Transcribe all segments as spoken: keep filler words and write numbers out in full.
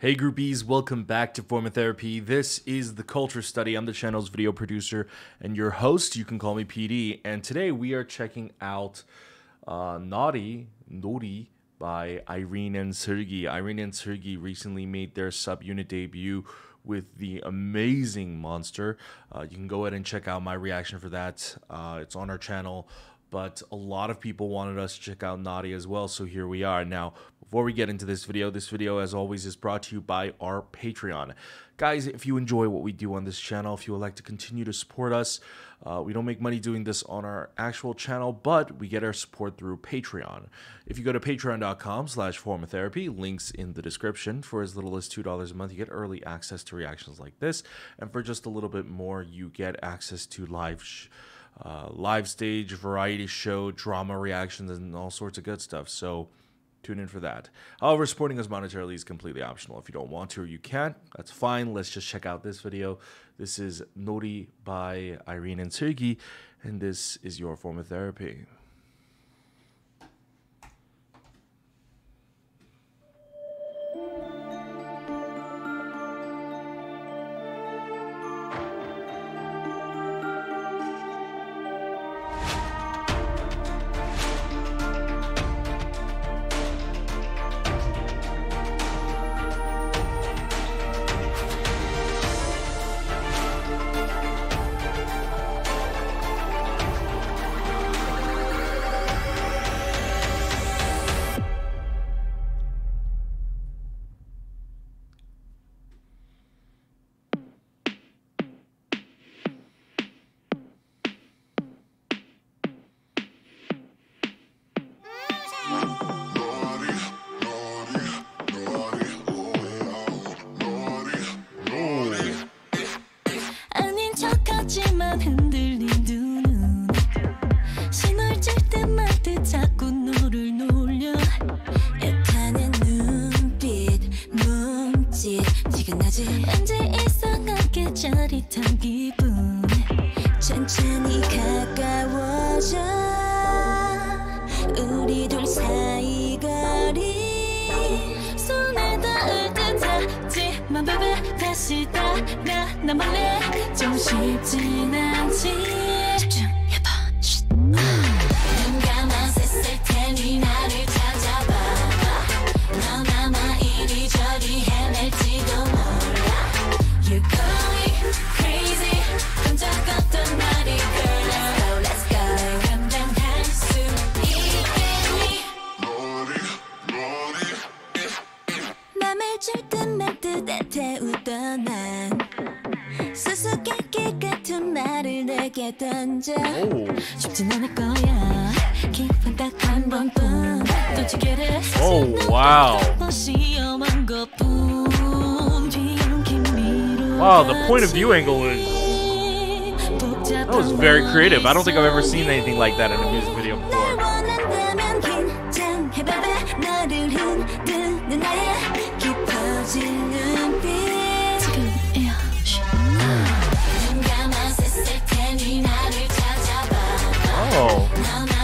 Hey groupies, welcome back to Form of Therapy. This is The Kulture Study. I'm the channel's video producer and your host. You can call me P D. And today we are checking out uh, Naughty Nori by Irene and Seulgi. Irene and Seulgi recently made their subunit debut with the amazing Monster. Uh, you can go ahead and check out my reaction for that. Uh, it's on our channel. But a lot of people wanted us to check out Naughty as well, so here we are. Now, before we get into this video, this video, as always, is brought to you by our Patreon. Guys, if you enjoy what we do on this channel, if you would like to continue to support us, uh, we don't make money doing this on our actual channel, but we get our support through Patreon. If you go to patreon.com slash formatherapy, links in the description, for as little as two dollars a month, you get early access to reactions like this, and for just a little bit more, you get access to live sh Uh, live stage, variety show, drama reactions, and all sorts of good stuff. So tune in for that. However, supporting us monetarily is completely optional. If you don't want to or you can't, that's fine. Let's just check out this video. This is Nori by Irene and Seulgi, and this is your Form of Therapy. 천천히 가까워져 우리 둘 사이 거리 손에 닿을 듯 하지만 baby 다시 따라 나 몰래 좀 쉽진 않지 집중해봐 눈 감아 셋을 테니 나를 찾아봐 넌 아마 이리저리 헤맬지도 몰라 You're going crazy 깜짝었던 날이 girl Oh wow. Wow, the point of view angle is that was very creative. I don't think I've ever seen anything like that in a music video before. Oh. No, no.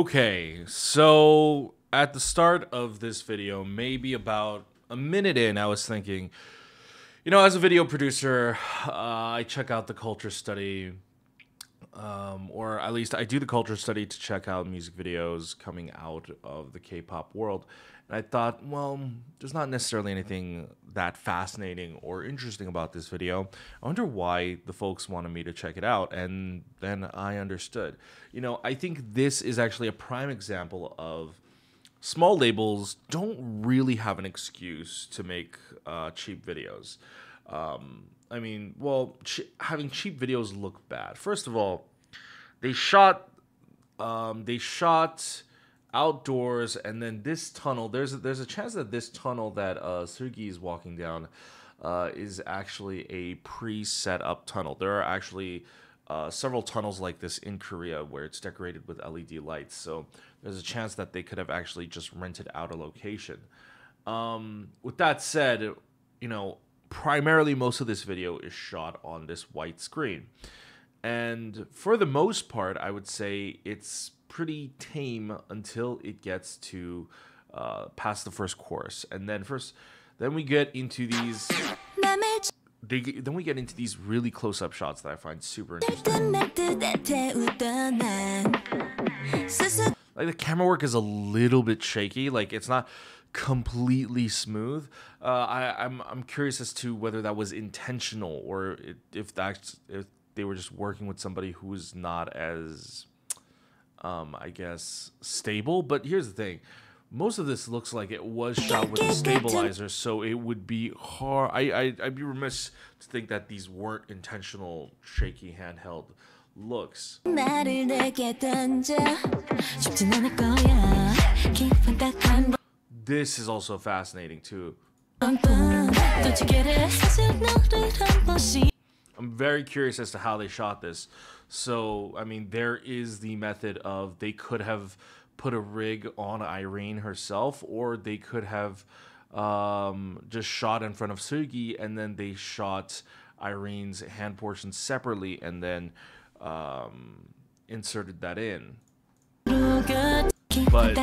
Okay, so at the start of this video, maybe about a minute in, I was thinking, you know, as a video producer, uh, I check out the Kulture Study, um, or at least I do the Kulture Study to check out music videos coming out of the K-pop world. And I thought, well, there's not necessarily anything that fascinating or interesting about this video. I wonder why the folks wanted me to check it out. And then I understood. You know, I think this is actually a prime example of small labels don't really have an excuse to make uh, cheap videos. Um, I mean, well, ch having cheap videos look bad. First of all, they shot... Um, they shot... outdoors, and then this tunnel, there's a, there's a chance that this tunnel that uh, Seulgi is walking down uh, is actually a pre-set up tunnel. There are actually uh, several tunnels like this in Korea where it's decorated with L E D lights, so there's a chance that they could have actually just rented out a location. Um, with that said, you know, primarily most of this video is shot on this white screen. And for the most part, I would say it's pretty tame until it gets to uh, past the first chorus, and then first, then we get into these. They, then we get into these really close-up shots that I find super interesting. Like the camera work is a little bit shaky. Like it's not completely smooth. Uh, I, I'm I'm curious as to whether that was intentional or it, if that's if they were just working with somebody who is not as Um, I guess, stable. But here's the thing. Most of this looks like it was shot with a stabilizer, so it would be hard. I, I, I'd be remiss to think that these weren't intentional shaky handheld looks. This is also fascinating, too. I'm very curious as to how they shot this. So, I mean, there is the method of they could have put a rig on Irene herself, or they could have um, just shot in front of Seulgi, and then they shot Irene's hand portion separately and then um, inserted that in. But,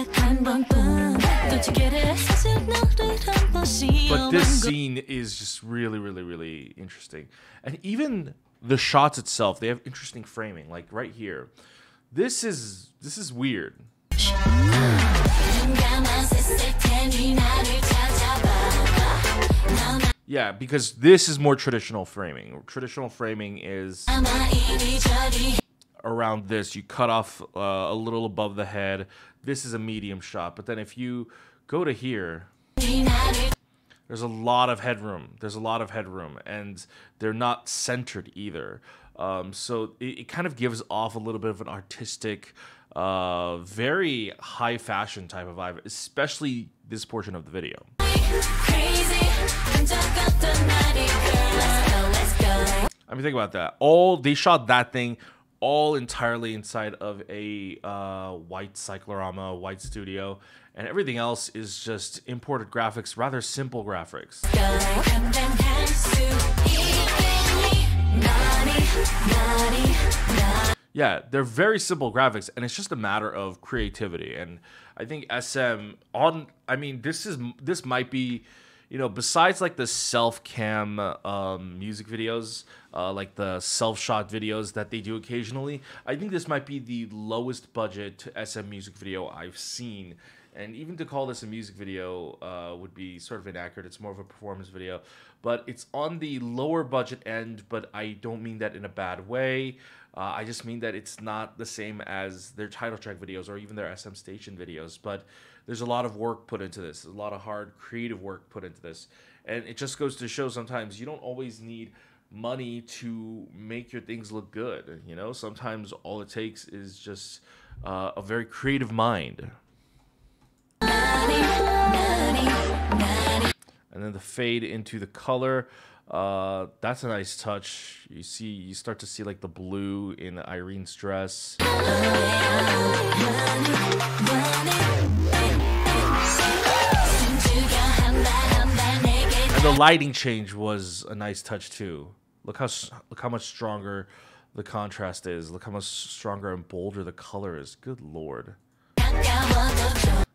but this scene is just really, really, really interesting. And even the shots itself, they have interesting framing. Like right here, this is this is weird. Yeah, because this is more traditional framing. Traditional framing is around this. You cut off uh, a little above the head. This is a medium shot. But then if you go to here, there's a lot of headroom. There's a lot of headroom, and they're not centered either. Um, so it, it kind of gives off a little bit of an artistic, uh, very high fashion type of vibe, especially this portion of the video. I mean, think about that. All they shot that thing all entirely inside of a uh, white cyclorama, white studio, and everything else is just imported graphics, rather simple graphics. Yeah, they're very simple graphics, and it's just a matter of creativity. And I think S M on, I mean, this is this might be, you know, besides like the self-cam um, music videos, uh, like the self-shot videos that they do occasionally, I think this might be the lowest budget S M music video I've seen. And even to call this a music video uh, would be sort of inaccurate. It's more of a performance video. But it's on the lower budget end, but I don't mean that in a bad way. Uh, I just mean that it's not the same as their title track videos or even their S M Station videos. But there's a lot of work put into this, a lot of hard creative work put into this. And it just goes to show sometimes you don't always need money to make your things look good. You know, sometimes all it takes is just uh, a very creative mind. And then the fade into the color, uh, that's a nice touch. You see, you start to see like the blue in Irene's dress. And the lighting change was a nice touch too. Look how look how much stronger the contrast is. Look how much stronger and bolder the color is. Good Lord.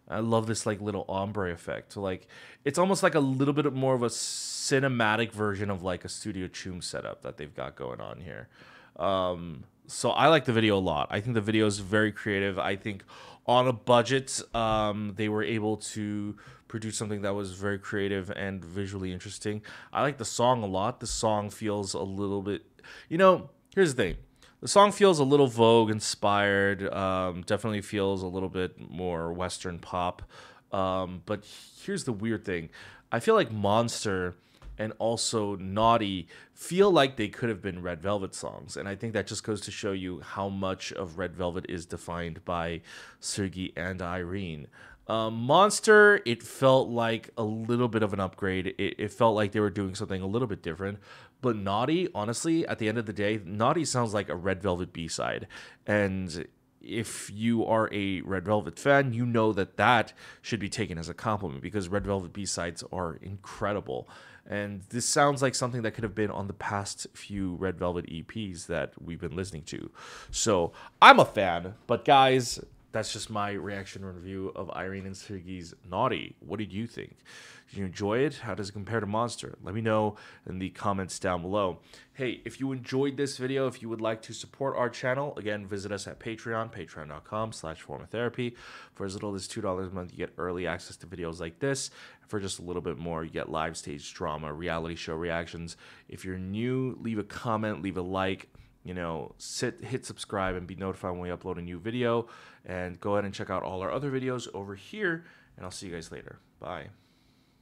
I love this like little ombre effect. So, like, it's almost like a little bit more of a cinematic version of like a Studio Choom setup that they've got going on here. Um, so I like the video a lot. I think the video is very creative. I think on a budget, um, they were able to produce something that was very creative and visually interesting. I like the song a lot. The song feels a little bit, you know, here's the thing. The song feels a little Vogue inspired, um, definitely feels a little bit more Western pop. Um, but here's the weird thing. I feel like Monster and also Naughty feel like they could have been Red Velvet songs. And I think that just goes to show you how much of Red Velvet is defined by Seulgi and Irene. Um, Monster, it felt like a little bit of an upgrade. It, it felt like they were doing something a little bit different. But Naughty, honestly, at the end of the day, Naughty sounds like a Red Velvet B-side. And if you are a Red Velvet fan, you know that that should be taken as a compliment because Red Velvet B-sides are incredible. And this sounds like something that could have been on the past few Red Velvet E Ps that we've been listening to. So I'm a fan, but guys, that's just my reaction and review of Irene and Seulgi's Naughty. What did you think? Did you enjoy it? How does it compare to Monster? Let me know in the comments down below. Hey, if you enjoyed this video, if you would like to support our channel, again, visit us at Patreon, patreon.com slash form of therapy. For as little as two dollars a month, you get early access to videos like this. For just a little bit more, you get live stage drama, reality show reactions. If you're new, leave a comment, leave a like. You know, sit, hit subscribe and be notified when we upload a new video. And go ahead and check out all our other videos over here. And I'll see you guys later. Bye.